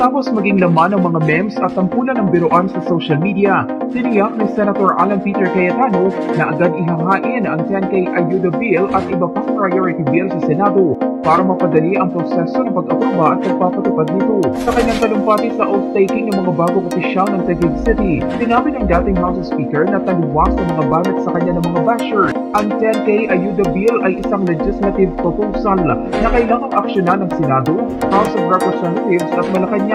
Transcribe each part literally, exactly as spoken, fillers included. Matapos maging laman ng mga memes at tampulan ng biruan sa social media, tiniyak ni Senator Alan Peter Cayetano na agad ihahain ang ten K Ayuda Bill at iba pang priority bill sa Senado para mapadali ang proseso ng pag-aproba at pagpapatupad nito. Sa kanyang talumpati sa oath-taking ng mga bagong opisyal ng Taguig City, sinabi ng dating House Speaker na taluwas ng mga banat sa kanya ng mga basher. Ang ten K Ayuda Bill ay isang legislative proposal na kailangang aksyonan ng Senado, House of Representatives at Malacanang.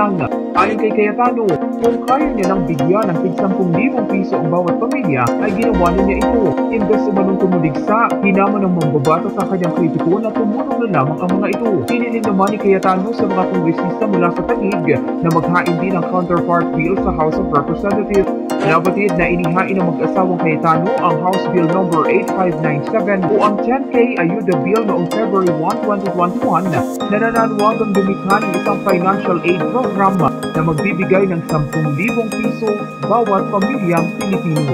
Ayon kay Cayetano, kung kaya niya nang bigyan ng tig-sampung libong piso ang bawat pamilya, ay ginawa na niya ito. Imbes umanong tumuligsa, hinamon ng mambabata sa kanyang kritiko na tumulong na lamang ang mga ito. Inilin naman ni Cayetano sa mga kongresista mula sa Taguig na maghain din ang counterpart bill sa House of Representatives. Nabatid na inihain ng mag-asawang Cayetano ang House Bill number eight five nine seven o ang ten K Ayuda Bill noong February first, twenty twenty-one na nananawagang dumikha ng isang financial aid program na magbibigay ng sampung libong piso bawat pamilyang Pilipino.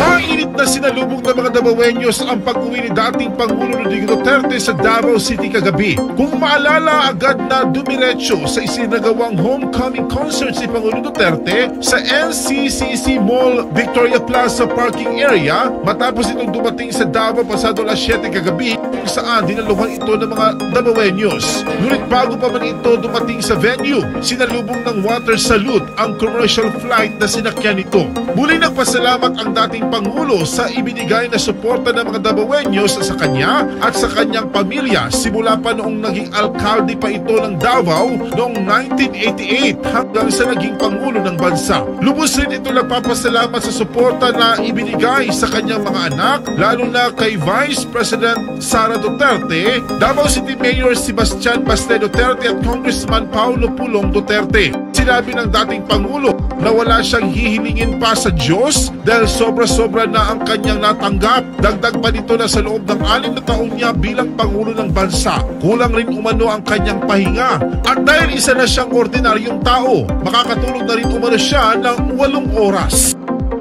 Mainit na sinalubog ng mga Davaoeños ang pag-uwi ni dating Pangulo Ludwig Duterte sa Davao City kagabi. Kung maalala, agad na dumiretso sa isinagawang homecoming concert si Pangulo Duterte sa N C C C Mall Victoria Plaza parking area matapos itong dumating sa Davao pasado alas siyete kagabi kung saan dinaluhan ito ng mga Davaoeños. Ngunit bago pa man ito dumating sa venue, sinalubog ng water salute ang commercial flight na sinakyan nito. Muli nagpasalamat ang dating Pangulo sa ibinigay na suporta ng mga Davaoeños sa kanya at sa kanyang pamilya simula pa noong naging alkalde pa ito ng Davao noong nineteen eighty-eight hanggang sa naging Pangulo ng bansa. Lubos rin ito nagpapasalamat sa suporta na ibinigay sa kanyang mga anak, lalo na kay Vice President Sara Duterte, Davao City Mayor Sebastian Bastel Duterte at Congressman Paulo Pulong Duterte. Sinabi ng dating Pangulo na wala siyang hihilingin pa sa Diyos dahil sobra-sobra na ang kanyang natanggap. Dagdag pa nito na sa loob ng anim na taon niya bilang Pangulo ng bansa, kulang rin umano ang kanyang pahinga. At dahil isa na siyang ordinaryong tao, makakatulog na rin umano siya ng walong oras.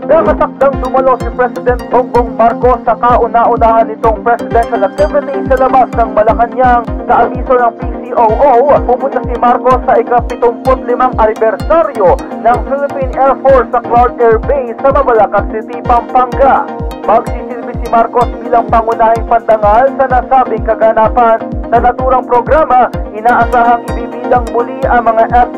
Nakatakdang dumalo si President Bongbong Marcos sa kauna-unahan nitong presidential activity sa labas ng Malacanang sa abiso ng P C. Oo, pupunta si Marcos sa ika-pitungputlimang anibersaryo ng Philippine Air Force sa Clark Air Base sa Mabalakad City, Pampanga. Magsisilbi si Marcos bilang pangunahing pandangal sa nasabing kaganapan. Sa naturang programa, inaasahang ibibidang muli ang mga F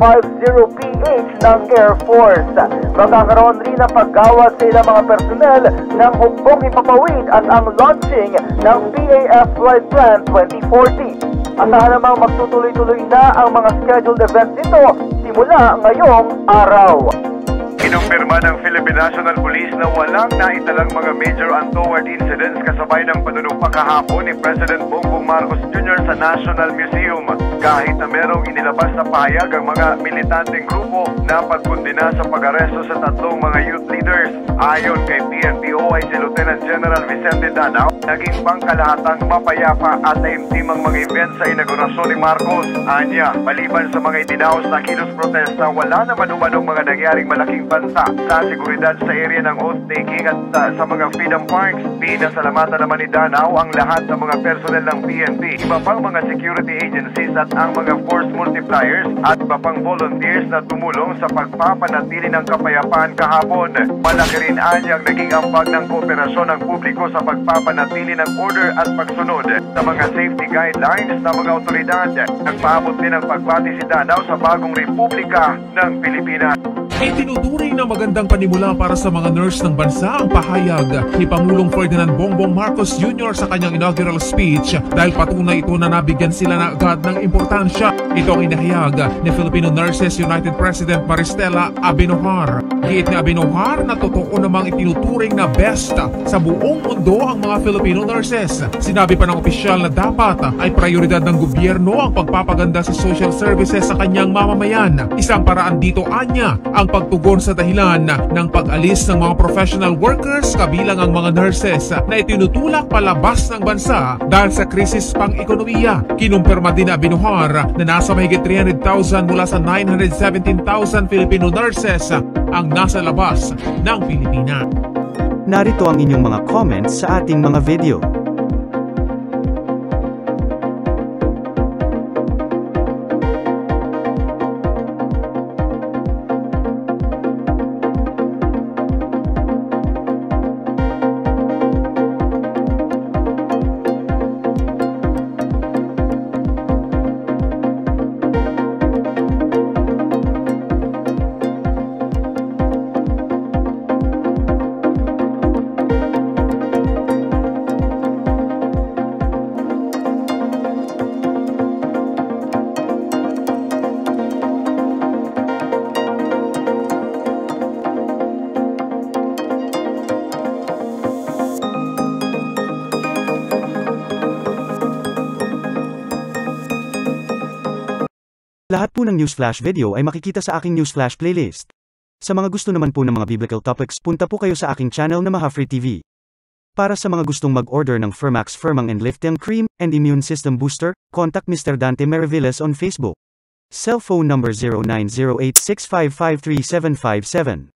A fifty P H ng Air Force. Magkakaroon rin ang paggawa sa ilang mga personel ng hukbong ipapawid at ang launching ng P A F Flight Plan twenty forty. Asahan namang magtutuloy-tuloy na ang mga scheduled events nito simula ngayong araw. Kinumpirma ng Philippine National Police na walang naitalang mga major untoward incidents kasabay ng panunumpa kahapon ni President Bongbong Marcos Junior sa National Museum, kahit na merong inilabas na pahayag ang mga militanteng grupo na pagkundina sa pag-aresto sa tatlong mga youth leaders. Ayon kay P N P O ay si Lieutenant General Vicente Danao, naging pangkalahatang mapayapa at taimtim ang mga event sa inaugurasyon ni Marcos. Anya, maliban sa mga idinaos na kilos protesta, wala naman umanong mga nangyaring malaking bansa sa seguridad sa area ng oath-taking at uh, sa mga freedom parks. Pinasalamatan naman ni Danao ang lahat ng mga personel ng P N P, iba pang mga security agencies at ang mga force multipliers at iba pang volunteers na tumulong sa pagpapanatili ng kapayapaan kahapon. Malaki rin anyang naging ambag ng kooperasyon ng publiko sa pagpapanatili ng order at pagsunod sa mga safety guidelines ng mga otoridad. Nagpaabot din ang pagbati si Danao sa bagong Republika ng Pilipinas. Itinuturing na magandang panimula para sa mga nurse ng bansa ang pahayag ni Pangulong Ferdinand Bongbong Marcos Junior sa kanyang inaugural speech dahil patunay ito na nabigyan sila na agad ng importansya. Ito ang inahayag ni Filipino Nurses United President Maristela Abiñojar. Giit ni Abiñojar na totoo namang itinuturing na best sa buong mundo ang mga Filipino nurses. Sinabi pa ng opisyal na dapat ay prioridad ng gobyerno ang pagpapaganda sa social services sa kanyang mamamayan. Isang paraan dito anya ang pagtugon sa dahilan ng pag-alis ng mga professional workers kabilang ang mga nurses na itinutulak palabas ng bansa dahil sa krisis pang-ekonomiya. Kinumpirma din na Abiñojar na nasa mahigit three hundred thousand mula sa nine hundred seventeen thousand Filipino nurses ang nasa labas ng Pilipinas. Narito ang inyong mga comments sa ating mga video. Lahat po ng newsflash video ay makikita sa aking newsflash playlist. Sa mga gusto naman po ng mga biblical topics, punta po kayo sa aking channel na Mahaphir T V. Para sa mga gustong mag-order ng Fermax Firming and Lifting Cream and Immune System Booster, contact Mister Dante Maravillas on Facebook. Cell phone number zero nine zero eight six five five three seven five seven.